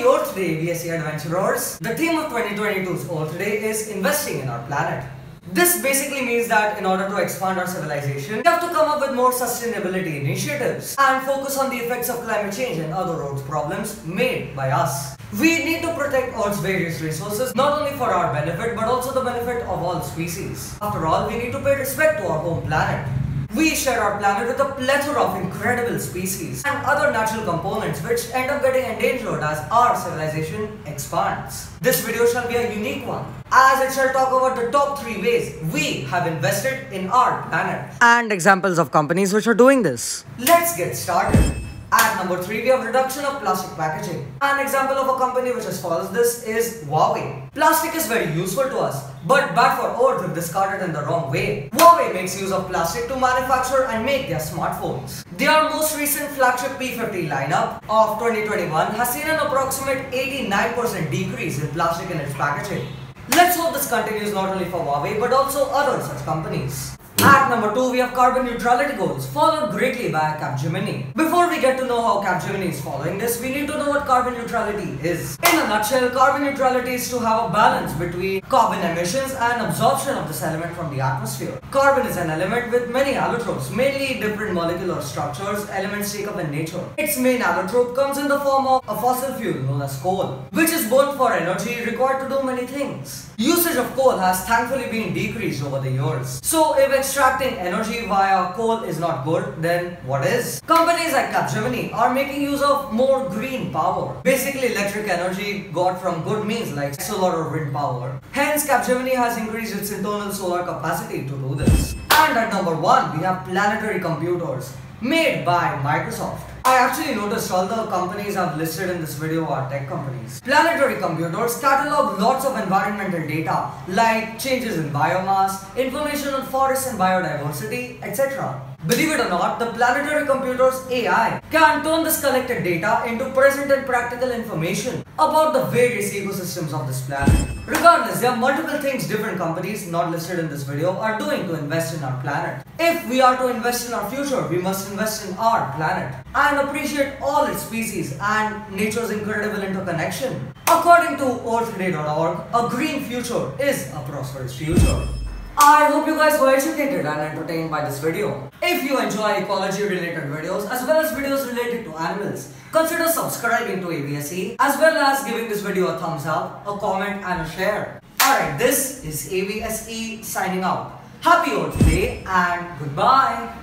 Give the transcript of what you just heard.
the Earth Day, A.B.S.E. adventurers. The theme of 2022's Earth Day is investing in our planet. This basically means that in order to expand our civilization, we have to come up with more sustainability initiatives and focus on the effects of climate change and other Earth problems made by us. We need to protect Earth's various resources not only for our benefit but also the benefit of all species. After all, we need to pay respect to our home planet. We share our planet with a plethora of incredible species and other natural components which end up getting endangered as our civilization expands. This video shall be a unique one, as it shall talk about the top 3 ways we have invested in our planet and examples of companies which are doing this. Let's get started. At number 3, we have reduction of plastic packaging. An example of a company which has followed this is Huawei. Plastic is very useful to us, but bad for Earth if discarded in the wrong way. Huawei makes use of plastic to manufacture and make their smartphones. Their most recent flagship P50 lineup of 2021 has seen an approximate 89% decrease in plastic in its packaging. Let's hope this continues not only for Huawei but also other such companies. At number 2, we have carbon neutrality goals, followed greatly by Capgemini. Before we get to know how Capgemini is following this, we need to know what carbon neutrality is. In a nutshell, carbon neutrality is to have a balance between carbon emissions and absorption of this element from the atmosphere. Carbon is an element with many allotropes, mainly different molecular structures elements take up in nature. Its main allotrope comes in the form of a fossil fuel known as coal, which is both for energy required to do many things. Usage of coal has thankfully been decreased over the years. So if extracting energy via coal is not good, then what is? Companies like Capgemini are making use of more green power, basically electric energy got from good means like solar or wind power. Hence, Capgemini has increased its internal solar capacity to do this. And at number 1, we have planetary computers made by Microsoft. I actually noticed all the companies I've listed in this video are tech companies. Planetary computers catalog lots of environmental data like changes in biomass, information on forests and biodiversity, etc. Believe it or not, the planetary computer's AI can turn this collected data into present and practical information about the various ecosystems of this planet. Regardless, there are multiple things different companies not listed in this video are doing to invest in our planet. If we are to invest in our future, we must invest in our planet and appreciate all its species and nature's incredible interconnection. According to Earthday.org, a green future is a prosperous future. I hope you guys were educated and entertained by this video. If you enjoy ecology related videos as well as videos related to animals, consider subscribing to A.B.S.E. as well as giving this video a thumbs up, a comment and a share. Alright, this is A.B.S.E. signing out. Happy Earth Day and goodbye.